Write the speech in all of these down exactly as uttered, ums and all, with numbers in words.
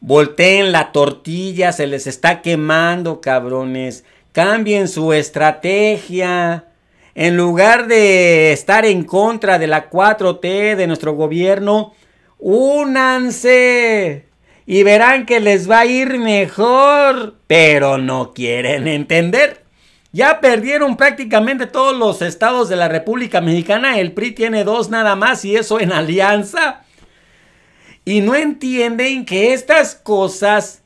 Volteen la tortilla, se les está quemando, cabrones. Cambien su estrategia. En lugar de estar en contra de la cuatro T de nuestro gobierno, únanse y verán que les va a ir mejor. Pero no quieren entender. Ya perdieron prácticamente todos los estados de la República Mexicana. El P R I tiene dos nada más y eso en alianza. Y no entienden que estas cosas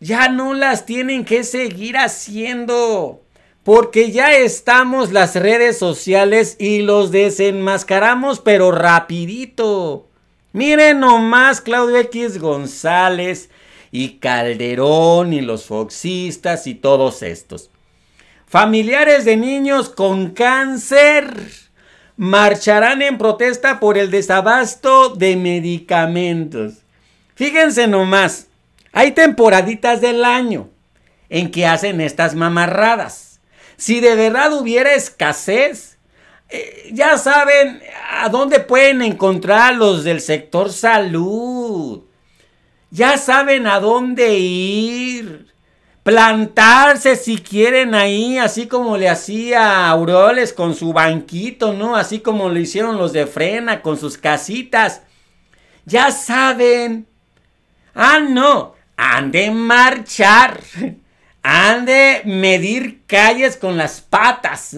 ya no las tienen que seguir haciendo. Porque ya estamos las redes sociales y los desenmascaramos, pero rapidito. Miren nomás Claudio X González y Calderón y los foxistas y todos estos. Familiares de niños con cáncer marcharán en protesta por el desabasto de medicamentos. Fíjense nomás, hay temporaditas del año en que hacen estas mamarradas. Si de verdad hubiera escasez, eh, ya saben a dónde pueden encontrar los del sector salud. Ya saben a dónde ir. Plantarse si quieren ahí, así como le hacía Aureoles con su banquito, ¿no? Así como lo hicieron los de Frena con sus casitas. Ya saben. Ah, no. Han de marchar. Han de medir calles con las patas.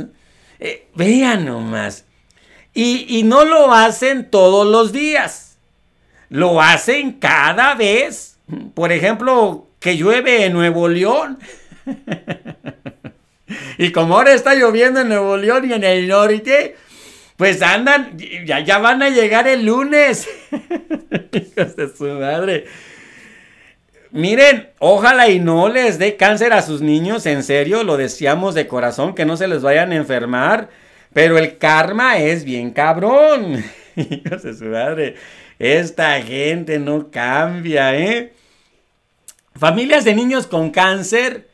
Eh, vean nomás. Y, y no lo hacen todos los días. Lo hacen cada vez. Por ejemplo, que llueve en Nuevo León. Y como ahora está lloviendo en Nuevo León y en el norte, pues andan, ya, ya van a llegar el lunes. Hijos de su madre. Miren, ojalá y no les dé cáncer a sus niños, en serio, lo deseamos de corazón, que no se les vayan a enfermar, pero el karma es bien cabrón. Hijos de su madre, esta gente no cambia, ¿eh? Familias de niños con cáncer,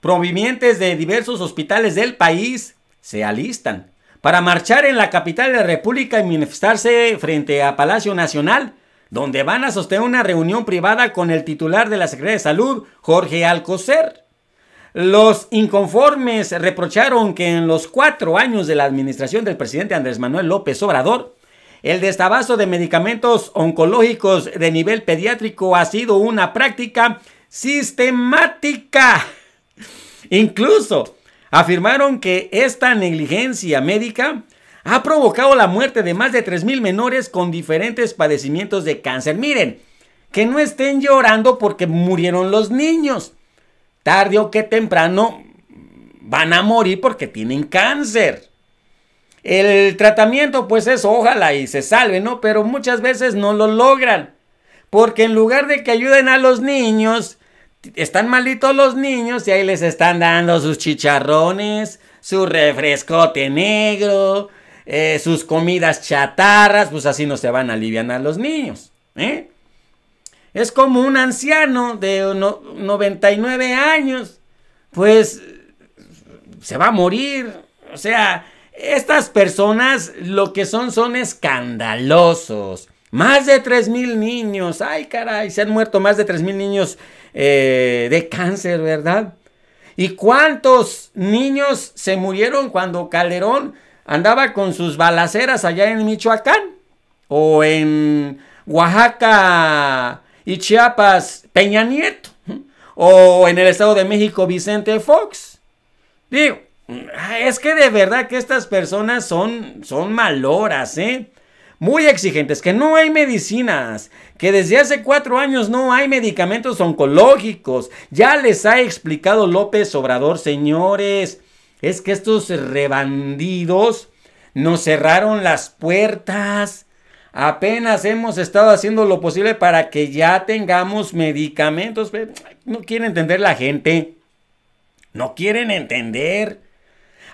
provenientes de diversos hospitales del país, se alistan para marchar en la capital de la República y manifestarse frente a Palacio Nacional, donde van a sostener una reunión privada con el titular de la Secretaría de Salud, Jorge Alcocer. Los inconformes reprocharon que en los cuatro años de la administración del presidente Andrés Manuel López Obrador, el desabasto de medicamentos oncológicos de nivel pediátrico ha sido una práctica sistemática. Incluso afirmaron que esta negligencia médica ha provocado la muerte de más de tres mil menores con diferentes padecimientos de cáncer. Miren, que no estén llorando porque murieron los niños. Tarde o que temprano van a morir porque tienen cáncer. El tratamiento pues es ojalá y se salve, ¿no? Pero muchas veces no lo logran. Porque en lugar de que ayuden a los niños, están malitos los niños y ahí les están dando sus chicharrones, su refrescote negro, Eh, sus comidas chatarras, pues así no se van a aliviar a los niños, ¿eh? Es como un anciano de no, noventa y nueve años, pues se va a morir. O sea, estas personas lo que son son escandalosos. Más de tres mil niños, ay caray, se han muerto más de tres mil niños eh, de cáncer, ¿verdad? ¿Y cuántos niños se murieron cuando Calderón andaba con sus balaceras allá en Michoacán o en Oaxaca y Chiapas Peña Nieto o en el Estado de México Vicente Fox? Digo, es que de verdad que estas personas son, son maloras, ¿eh? Muy exigentes, que no hay medicinas, que desde hace cuatro años no hay medicamentos oncológicos. Ya les ha explicado López Obrador, señores. Es que estos rebandidos nos cerraron las puertas. Apenas hemos estado haciendo lo posible para que ya tengamos medicamentos. No quiere entender la gente. No quieren entender.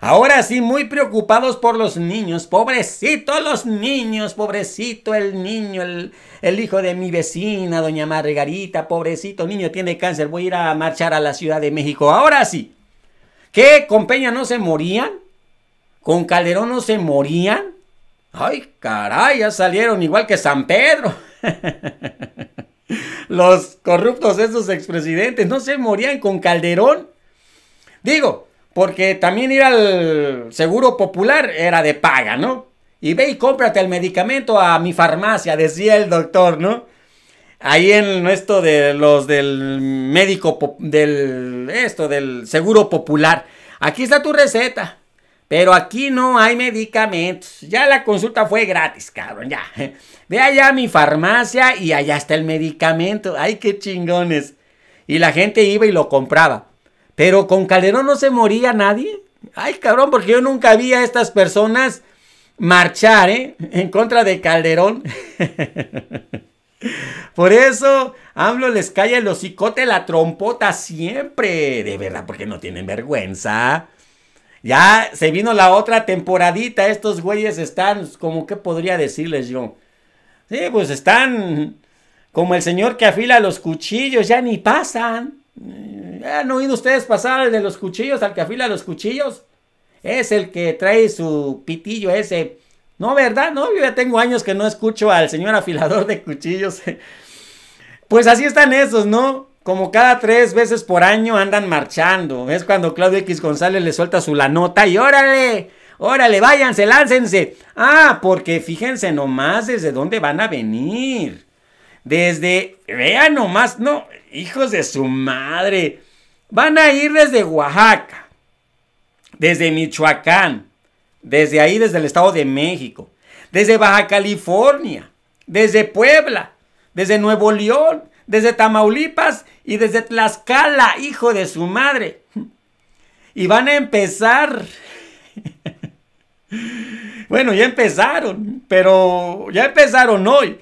Ahora sí, muy preocupados por los niños. Pobrecitos los niños. Pobrecito el niño. El, el hijo de mi vecina, doña Margarita. Pobrecito niño, tiene cáncer. Voy a ir a marchar a la Ciudad de México. Ahora sí. ¿Qué? ¿Con Peña no se morían? ¿Con Calderón no se morían? ¡Ay, caray! Ya salieron igual que San Pedro. Los corruptos esos expresidentes no se morían con Calderón. Digo, porque también ir al Seguro Popular era de paga, ¿no? Y ve y cómprate el medicamento a mi farmacia, decía el doctor, ¿no? Ahí en esto de los del médico, del esto del Seguro Popular. Aquí está tu receta, pero aquí no hay medicamentos. Ya la consulta fue gratis, cabrón, ya. Ve allá a mi farmacia y allá está el medicamento. Ay, qué chingones. Y la gente iba y lo compraba. Pero con Calderón no se moría nadie. Ay, cabrón, porque yo nunca vi a estas personas marchar, ¿eh? En contra de Calderón. Por eso AMLO les calla el hocicote, la trompota siempre. De verdad, porque no tienen vergüenza. Ya se vino la otra temporadita. Estos güeyes están, como que podría decirles yo. Sí, pues están como el señor que afila los cuchillos. Ya ni pasan. ¿Han oído ustedes pasar al de los cuchillos, al que afila los cuchillos? Es el que trae su pitillo ese. No, ¿verdad? No, yo ya tengo años que no escucho al señor afilador de cuchillos. Pues así están esos, ¿no? Como cada tres veces por año andan marchando. Es cuando Claudio X González le suelta su lanota y órale, órale, váyanse, láncense. Ah, porque fíjense nomás desde dónde van a venir. Desde, vean nomás, no, hijos de su madre. Van a ir desde Oaxaca, desde Michoacán. Desde ahí, desde el Estado de México, desde Baja California, desde Puebla, desde Nuevo León, desde Tamaulipas y desde Tlaxcala, hijo de su madre. Y van a empezar. Bueno, ya empezaron, pero ya empezaron hoy.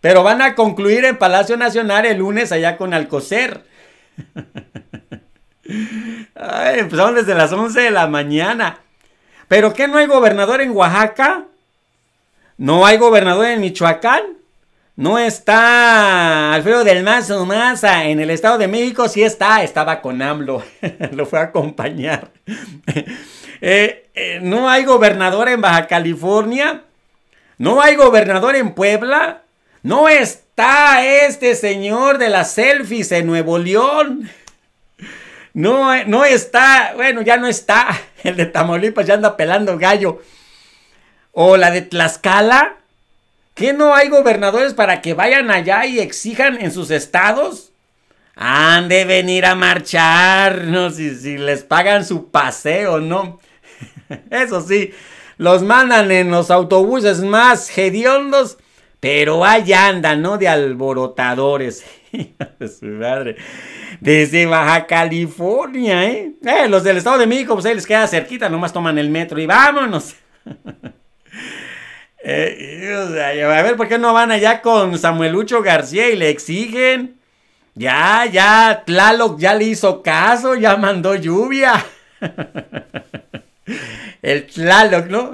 Pero van a concluir en Palacio Nacional el lunes allá con Alcocer. Ay, empezaron desde las once de la mañana. ¿Pero qué? ¿No hay gobernador en Oaxaca? ¿No hay gobernador en Michoacán? ¿No está Alfredo del Mazo Maza en el Estado de México? Sí está, estaba con AMLO, lo fue a acompañar. eh, eh, ¿No hay gobernador en Baja California? ¿No hay gobernador en Puebla? ¿No está este señor de las selfies en Nuevo León? No, no está, bueno, ya no está. El de Tamaulipas ya anda pelando gallo. O la de Tlaxcala. ¿Qué no hay gobernadores para que vayan allá y exijan en sus estados? Han de venir a marchar. No sé si, si les pagan su paseo, ¿no? Eso sí, los mandan en los autobuses más hediondos. Pero allá andan, ¿no? De alborotadores. De su madre. Desde Baja California, ¿eh? ¿eh? Los del Estado de México, pues ahí les queda cerquita, nomás toman el metro y vámonos. eh, o sea, a ver, ¿por qué no van allá con Samuelucho García y le exigen? Ya, ya, Tlaloc ya le hizo caso, ya mandó lluvia. El Tlaloc, ¿no?